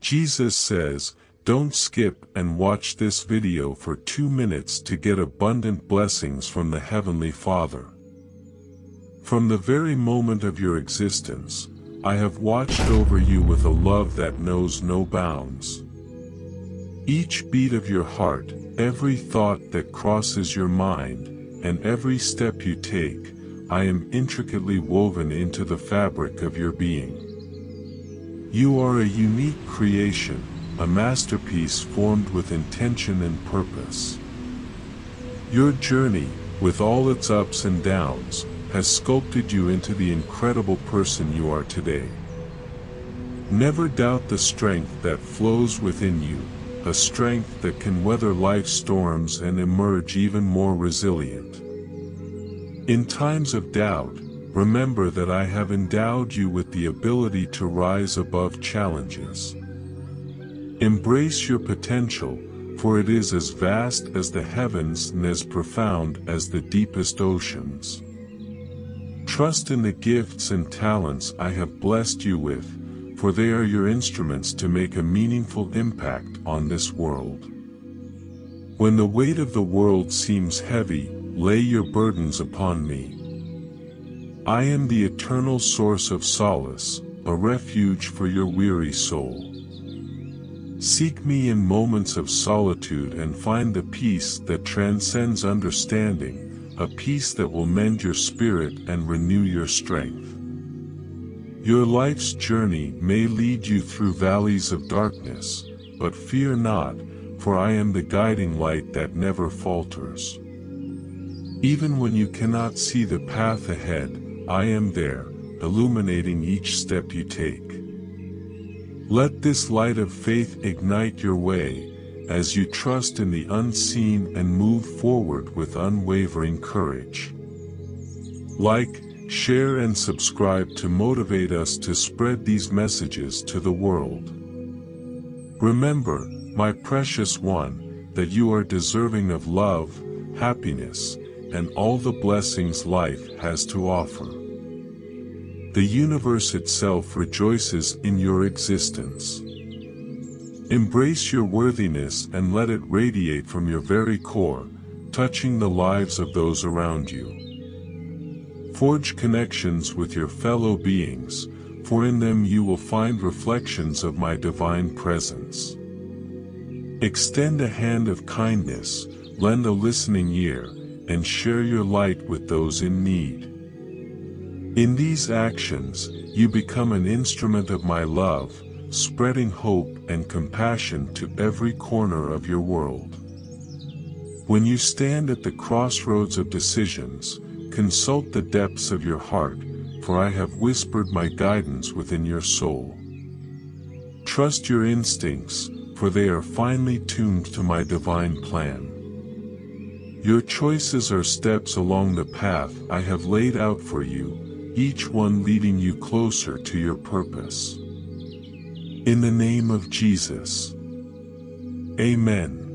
Jesus says, don't skip and watch this video for 2 minutes to get abundant blessings from the Heavenly Father. From the very moment of your existence, I have watched over you with a love that knows no bounds. Each beat of your heart, every thought that crosses your mind, and every step you take, I am intricately woven into the fabric of your being. You are a unique creation, a masterpiece formed with intention and purpose. Your journey, with all its ups and downs, has sculpted you into the incredible person you are today. Never doubt the strength that flows within you, a strength that can weather life's storms and emerge even more resilient. In times of doubt, remember that I have endowed you with the ability to rise above challenges. Embrace your potential, for it is as vast as the heavens and as profound as the deepest oceans. Trust in the gifts and talents I have blessed you with, for they are your instruments to make a meaningful impact on this world. When the weight of the world seems heavy, lay your burdens upon me. I am the eternal source of solace, a refuge for your weary soul. Seek me in moments of solitude and find the peace that transcends understanding, a peace that will mend your spirit and renew your strength. Your life's journey may lead you through valleys of darkness, but fear not, for I am the guiding light that never falters. Even when you cannot see the path ahead, I am there, illuminating each step you take. Let this light of faith ignite your way, as you trust in the unseen and move forward with unwavering courage. Like, share, and subscribe to motivate us to spread these messages to the world. Remember, my precious one, that you are deserving of love, happiness, and all the blessings life has to offer. The universe itself rejoices in your existence. Embrace your worthiness and let it radiate from your very core, touching the lives of those around you. Forge connections with your fellow beings, for in them you will find reflections of my divine presence. Extend a hand of kindness, lend a listening ear, and share your light with those in need. In these actions, you become an instrument of my love, spreading hope and compassion to every corner of your world. When you stand at the crossroads of decisions, consult the depths of your heart, for I have whispered my guidance within your soul. Trust your instincts, for they are finely tuned to my divine plan. Your choices are steps along the path I have laid out for you, each one leading you closer to your purpose. In the name of Jesus. Amen.